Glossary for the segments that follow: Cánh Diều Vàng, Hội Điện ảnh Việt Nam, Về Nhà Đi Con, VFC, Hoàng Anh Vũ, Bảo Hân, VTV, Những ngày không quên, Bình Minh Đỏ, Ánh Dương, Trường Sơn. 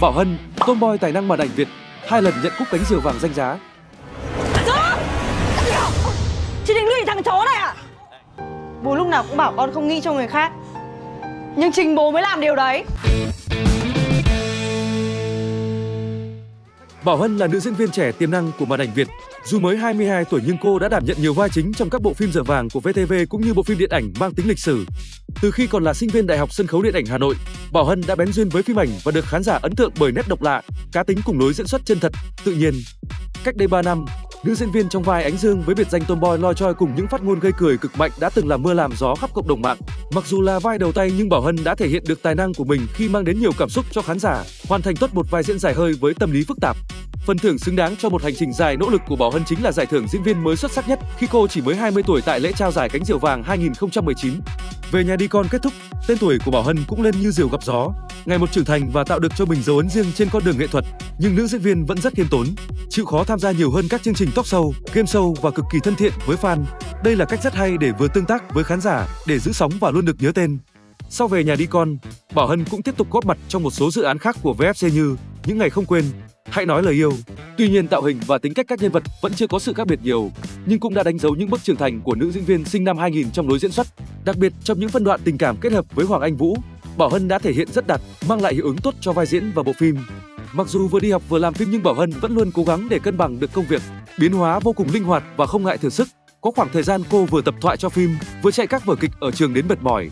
Bảo Hân, tomboy tài năng màn ảnh Việt, hai lần nhận cúp Cánh Diều Vàng danh giá. Chị định lụy thằng chó này à? Bố lúc nào cũng bảo con không nghĩ cho người khác, nhưng chính bố mới làm điều đấy. Bảo Hân là nữ diễn viên trẻ tiềm năng của màn ảnh Việt. Dù mới 22 tuổi nhưng cô đã đảm nhận nhiều vai chính trong các bộ phim giờ vàng của VTV cũng như bộ phim điện ảnh mang tính lịch sử. Từ khi còn là sinh viên Đại học Sân khấu Điện ảnh Hà Nội, Bảo Hân đã bén duyên với phim ảnh và được khán giả ấn tượng bởi nét độc lạ, cá tính cùng lối diễn xuất chân thật, tự nhiên. Cách đây 3 năm, nữ diễn viên trong vai Ánh Dương với biệt danh Tomboy loi choi cùng những phát ngôn gây cười cực mạnh đã từng làm mưa làm gió khắp cộng đồng mạng. Mặc dù là vai đầu tay nhưng Bảo Hân đã thể hiện được tài năng của mình khi mang đến nhiều cảm xúc cho khán giả, hoàn thành tốt một vai diễn dài hơi với tâm lý phức tạp. Phần thưởng xứng đáng cho một hành trình dài nỗ lực của Bảo Hân chính là giải thưởng diễn viên mới xuất sắc nhất khi cô chỉ mới 20 tuổi tại lễ trao giải Cánh Diều Vàng 2019. Về Nhà Đi Con kết thúc, tên tuổi của Bảo Hân cũng lên như diều gặp gió, ngày một trưởng thành và tạo được cho mình dấu ấn riêng trên con đường nghệ thuật. Nhưng nữ diễn viên vẫn rất khiêm tốn, chịu khó tham gia nhiều hơn các chương trình talk show, game show và cực kỳ thân thiện với fan. Đây là cách rất hay để vừa tương tác với khán giả, để giữ sóng và luôn được nhớ tên. Sau Về Nhà Đi Con, Bảo Hân cũng tiếp tục góp mặt trong một số dự án khác của VFC như Những Ngày Không Quên, Hãy Nói Lời Yêu. Tuy nhiên tạo hình và tính cách các nhân vật vẫn chưa có sự khác biệt nhiều, nhưng cũng đã đánh dấu những bước trưởng thành của nữ diễn viên sinh năm 2000 trong lối diễn xuất. Đặc biệt trong những phân đoạn tình cảm kết hợp với Hoàng Anh Vũ, Bảo Hân đã thể hiện rất đạt, mang lại hiệu ứng tốt cho vai diễn và bộ phim. Mặc dù vừa đi học vừa làm phim nhưng Bảo Hân vẫn luôn cố gắng để cân bằng được công việc, biến hóa vô cùng linh hoạt và không ngại thử sức. Có khoảng thời gian cô vừa tập thoại cho phim, vừa chạy các vở kịch ở trường đến mệt mỏi.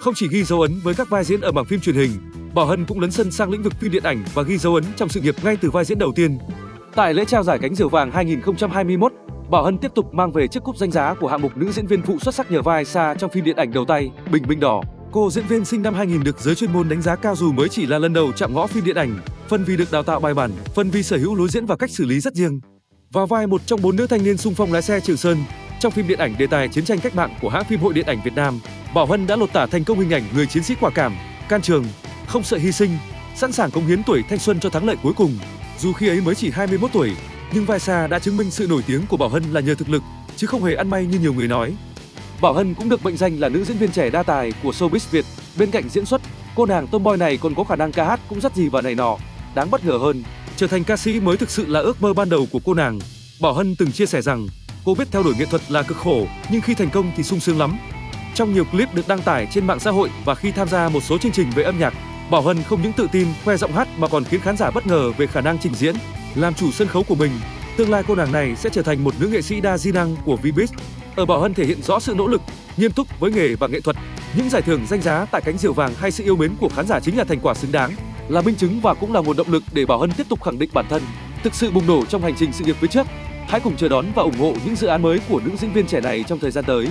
Không chỉ ghi dấu ấn với các vai diễn ở mảng phim truyền hình, Bảo Hân cũng lấn sân sang lĩnh vực phim điện ảnh và ghi dấu ấn trong sự nghiệp ngay từ vai diễn đầu tiên. Tại lễ trao giải Cánh Diều Vàng 2021, Bảo Hân tiếp tục mang về chiếc cúp danh giá của hạng mục nữ diễn viên phụ xuất sắc nhờ vai Sa trong phim điện ảnh đầu tay Bình Minh Đỏ. Cô diễn viên sinh năm 2000 được giới chuyên môn đánh giá cao dù mới chỉ là lần đầu chạm ngõ phim điện ảnh, phần vì được đào tạo bài bản, phần vì sở hữu lối diễn và cách xử lý rất riêng. Vào vai một trong 4 nữ thanh niên xung phong lái xe Trường Sơn trong phim điện ảnh đề tài chiến tranh cách mạng của hãng phim Hội Điện ảnh Việt Nam, Bảo Hân đã lột tả thành công hình ảnh người chiến sĩ quả cảm, can trường, không sợ hy sinh, sẵn sàng cống hiến tuổi thanh xuân cho thắng lợi cuối cùng. Dù khi ấy mới chỉ 21 tuổi, nhưng vai Sa đã chứng minh sự nổi tiếng của Bảo Hân là nhờ thực lực, chứ không hề ăn may như nhiều người nói. Bảo Hân cũng được mệnh danh là nữ diễn viên trẻ đa tài của showbiz Việt. Bên cạnh diễn xuất, cô nàng tomboy này còn có khả năng ca hát cũng rất gì và nảy nọ. Đáng bất ngờ hơn, trở thành ca sĩ mới thực sự là ước mơ ban đầu của cô nàng. Bảo Hân từng chia sẻ rằng, cô biết theo đuổi nghệ thuật là cực khổ, nhưng khi thành công thì sung sướng lắm. Trong nhiều clip được đăng tải trên mạng xã hội và khi tham gia một số chương trình về âm nhạc, Bảo Hân không những tự tin khoe giọng hát mà còn khiến khán giả bất ngờ về khả năng trình diễn, làm chủ sân khấu của mình. Tương lai cô nàng này sẽ trở thành một nữ nghệ sĩ đa di năng của VFC. Ở Bảo Hân thể hiện rõ sự nỗ lực, nghiêm túc với nghề và nghệ thuật. Những giải thưởng danh giá tại Cánh Diều Vàng hay sự yêu mến của khán giả chính là thành quả xứng đáng, là minh chứng và cũng là nguồn động lực để Bảo Hân tiếp tục khẳng định bản thân, thực sự bùng nổ trong hành trình sự nghiệp phía trước. Hãy cùng chờ đón và ủng hộ những dự án mới của nữ diễn viên trẻ này trong thời gian tới.